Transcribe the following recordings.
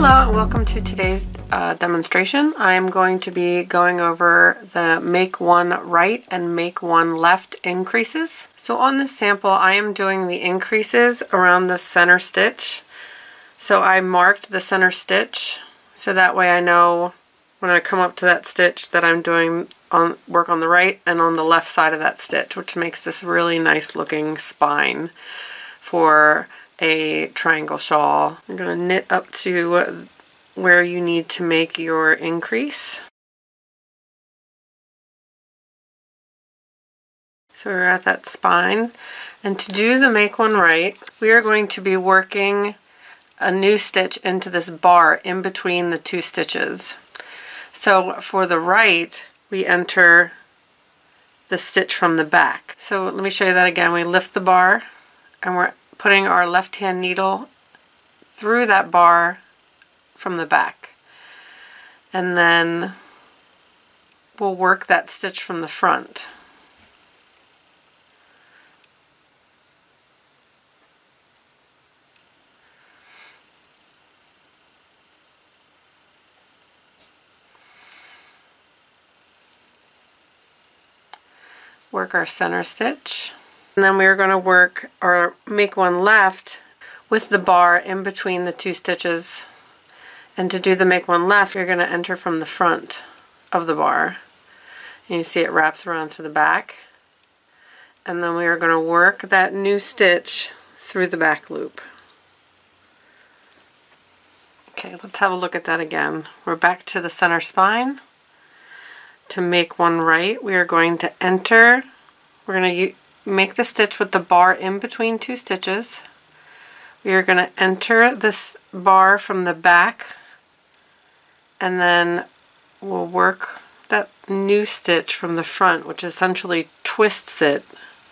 Hello and welcome to today's demonstration. I am going to be going over the make one right and make one left increases. So on this sample I am doing the increases around the center stitch. So I marked the center stitch so that way I know when I come up to that stitch that I'm doing work on the right and on the left side of that stitch, which makes this really nice looking spine for a triangle shawl. You're going to knit up to where you need to make your increase. So we're at that spine, and to do the make one right, we are going to be working a new stitch into this bar in between the two stitches. So for the right, we enter the stitch from the back. So let me show you that again. We lift the bar and we're putting our left hand needle through that bar from the back, and then we'll work that stitch from the front. Work our center stitch. And then we're going to work or make one left with the bar in between the two stitches. And to do the make one left, you're going to enter from the front of the bar. And you see it wraps around to the back. And then we are going to work that new stitch through the back loop. Okay, let's have a look at that again. We're back to the center spine. To make one right, we are going to enter. We're going to make the stitch with the bar in between two stitches. We are going to enter this bar from the back, and then we'll work that new stitch from the front, which essentially twists it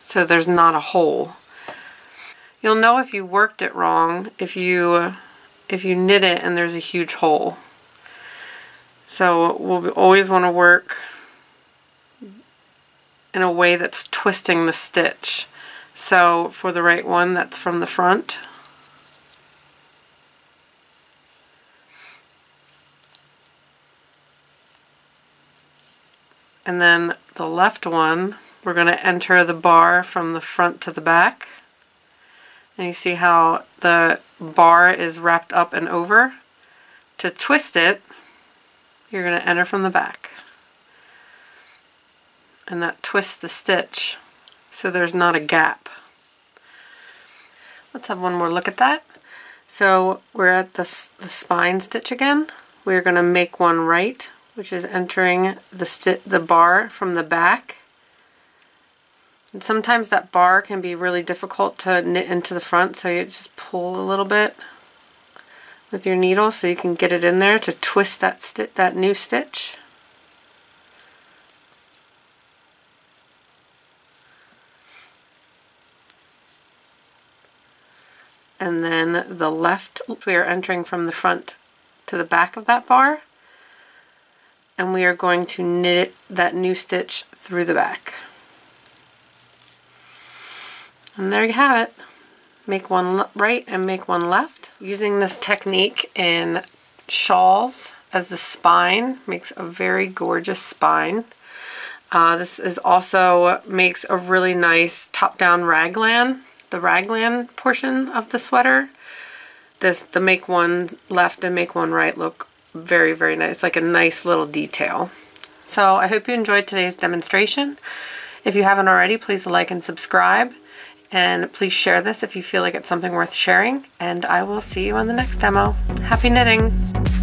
so there's not a hole. You'll know if you worked it wrong if you knit it and there's a huge hole. So we'll always want to work in a way that's twisting the stitch. So for the right one, that's from the front. And then the left one, we're going to enter the bar from the front to the back. And you see how the bar is wrapped up and over. To twist it, you're going to enter from the back. And that twists the stitch so there's not a gap. Let's have one more look at that. So we're at the spine stitch again. We're going to make one right, which is entering the bar from the back. And sometimes that bar can be really difficult to knit into the front, so you just pull a little bit with your needle so you can get it in there to twist that new stitch. And then the left, we are entering from the front to the back of that bar, and we are going to knit that new stitch through the back. And there you have it. Make one right and make one left. Using this technique in shawls as the spine makes a very gorgeous spine. This is also makes a really nice top-down raglan. The raglan portion of the sweater, the make one left and make one right look very, very nice, like a nice little detail. So I hope you enjoyed today's demonstration. If you haven't already, please like and subscribe, and please share this if you feel like it's something worth sharing, and I will see you on the next demo. Happy knitting!